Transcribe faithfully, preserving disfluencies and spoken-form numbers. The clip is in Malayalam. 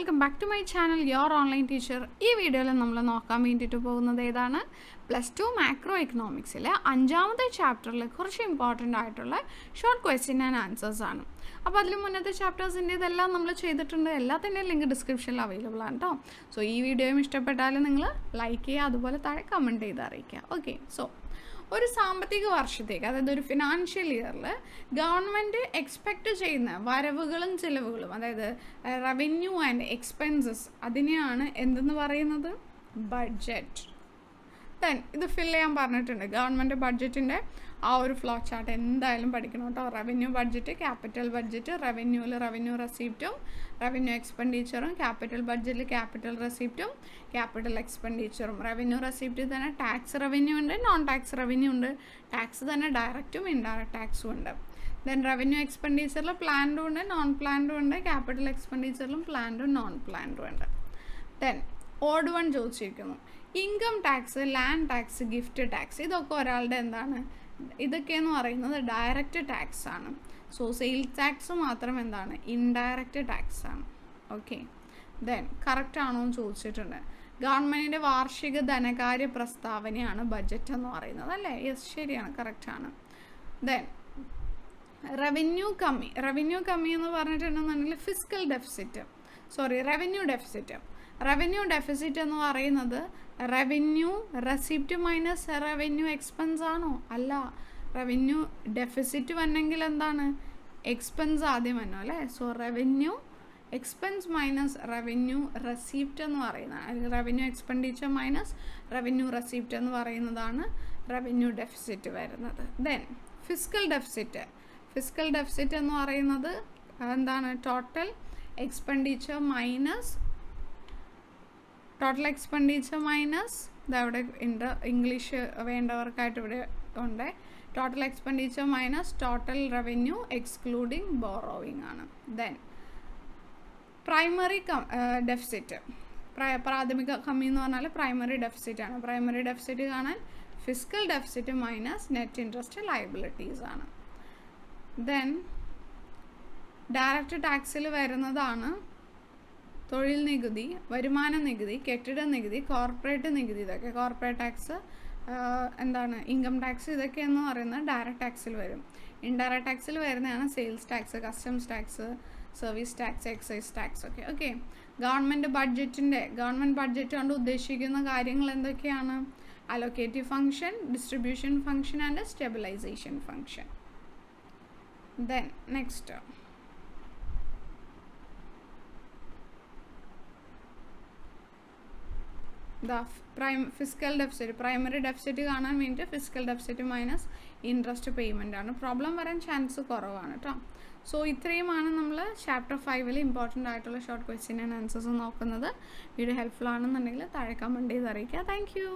welcome back to my channel, your online teacher. This video, we will talk about plus two macroeconomics. In the chapter, we will important short question and answers. Now, the chapters in the link description available. So, this video, you like and comment. Okay, so. ഒരു സാമ്പത്തിക വർഷത്തേക്ക് അതായത് ഒരു ഫിനാൻഷ്യൽ ഇയറിൽ ഗവൺമെന്റ് എക്സ്പെക്റ്റ് ചെയ്യുന്ന വരവുകളും ചിലവുകളും അതായത് റവന്യൂ ആൻഡ് എക്സ്പെൻസസ് അതിനെയാണ് എന്തെന്ന് പറയുന്നത് ബഡ്ജറ്റ്. ദെൻ ഇത് ഫിൽ ചെയ്യാൻ പറഞ്ഞിട്ടുണ്ട് ഗവൺമെന്റ് ബഡ്ജറ്റിന്റെ ആ ഒരു ഫ്ലോ ചാർട്ട് എന്തായാലും പഠിക്കണം കേട്ടോ. റവന്യൂ ബഡ്ജറ്റ്, ക്യാപിറ്റൽ ബഡ്ജറ്റ്, റവന്യൂവിൽ റവന്യൂ റെസീപ്റ്റും റവന്യൂ എക്സ്പെൻഡിച്ചറും, ക്യാപിറ്റൽ ബഡ്ജറ്റിൽ ക്യാപിറ്റൽ റെസീപ്റ്റും ക്യാപിറ്റൽ എക്സ്പെൻഡിച്ചറും, റവന്യൂ റെസീപ്റ്റിൽ തന്നെ ടാക്സ് റവന്യൂ ഉണ്ട്, നോൺ ടാക്സ് റവന്യൂ ഉണ്ട്, ടാക്സ് തന്നെ ഡയറക്റ്റും ഇൻഡയറക്റ്റ് ടാക്സും ഉണ്ട്. ദെൻ റവന്യൂ എക്സ്പെൻഡിച്ചറിൽ പ്ലാൻഡും ഉണ്ട്, നോൺ പ്ലാൻഡും ഉണ്ട്, ക്യാപിറ്റൽ എക്സ്പെൻഡിച്ചറിലും പ്ലാൻഡും നോൺ പ്ലാൻഡും ഉണ്ട്. ദെൻ ഓഡ് വൺ ചോദിച്ചിരിക്കുന്നു income tax, land tax, gift tax, ഇതൊക്കെ ഒരാളുടെ എന്താണ് ഇതൊക്കെയെന്ന് പറയുന്നത് ഡയറക്റ്റ് ടാക്സ് ആണ്. സോ സെയിൽസ് ടാക്സ് മാത്രം എന്താണ് ഇൻഡയറക്റ്റ് ടാക്സ് ആണ്. ഓക്കെ, ദെൻ കറക്റ്റ് ആണോ എന്ന് ചോദിച്ചിട്ടുണ്ട്. ഗവൺമെൻറ്റിൻ്റെ വാർഷിക ധനകാര്യ പ്രസ്താവനയാണ് ബഡ്ജറ്റ് എന്ന് പറയുന്നത് അല്ലേ? യെസ്, ശരിയാണ്, കറക്റ്റാണ്. ദെൻ റവന്യൂ കമ്മി, റവന്യൂ കമ്മി എന്ന് പറഞ്ഞിട്ടുണ്ടെന്നുണ്ടെങ്കിൽ fiscal deficit, sorry revenue deficit. Revenue deficit എന്ന് പറയുന്നത് revenue receipt minus revenue expense ആണോ? അല്ല, റവന്യൂ ഡെഫിസിറ്റ് വന്നെങ്കിൽ എന്താണ് എക്സ്പെൻസ് ആദ്യം വന്നോ അല്ലേ? So revenue expense minus revenue receipt എന്ന് പറയുന്നത്, അല്ലെങ്കിൽ revenue expenditure minus revenue receipt എന്ന് പറയുന്നതാണ് റവന്യൂ ഡെഫിസിറ്റ് വരുന്നത്. Then fiscal deficit, fiscal deficit എന്ന് പറയുന്നത് എന്താണ് total expenditure minus total expenditure minus ഇതവിടെ ഇൻഡ ഇംഗ്ലീഷ് വേണ്ടവർക്കായിട്ട് ഇവിടെ ഉണ്ട്. Total expenditure minus total revenue excluding borrowing ആണ്. ദെൻ പ്രൈമറി ഡെഫിസിറ്റ്, പ്രാഥമിക കമ്മി എന്ന് പറഞ്ഞാൽ പ്രൈമറി ഡെഫിസിറ്റ് ആണ്. പ്രൈമറി ഡെഫിസിറ്റ് കാണാൻ fiscal deficit minus net interest liabilities ആണ്. ദെൻ ഡയറക്റ്റ് ടാക്സിൽ വരുന്നതാണ് തൊഴിൽ നികുതി, വരുമാന നികുതി, കെട്ടിട നികുതി, കോർപ്പറേറ്റ് നികുതി, ഇതൊക്കെ കോർപ്പറേറ്റ് ടാക്സ്, എന്താണ് ഇൻകം ടാക്സ്, ഇതൊക്കെ എന്ന് പറയുന്നത് ഡയറക്റ്റ് ടാക്സിൽ വരും. ഇൻഡയറക്റ്റ് ടാക്സിൽ വരുന്നതാണ് sales tax, customs tax, service tax, excise tax ഒക്കെ. ഓക്കെ, ഗവൺമെൻറ് ബഡ്ജറ്റിൻ്റെ ഗവൺമെൻറ് ബഡ്ജറ്റ് കൊണ്ട് ഉദ്ദേശിക്കുന്ന കാര്യങ്ങൾ എന്തൊക്കെയാണ്? Allocative function, distribution function and stabilisation function. Then next the prime fiscal deficit, primary deficit കാണാൻ വേണ്ടി fiscal deficit minus interest payment ആണ്. പ്രോബ്ലം വരാൻ ചാൻസ് കുറവാണ് കേട്ടോ. സോ ഇത്രയുമാണ് നമ്മൾ ചാപ്റ്റർ ഫൈവിൽ ഇമ്പോർട്ടൻ്റ് ആയിട്ടുള്ള ഷോർട്ട് ക്വസ്റ്റ്യൻ ആൻഡ് ആൻസേഴ്സ് നോക്കുന്നത്. വീഡിയോ ഹെൽപ്ഫുൾ ആണെന്നുണ്ടെങ്കിൽ താഴെ കമൻറ്റ് ചെയ്ത് അറിയിക്കുക. Thank U.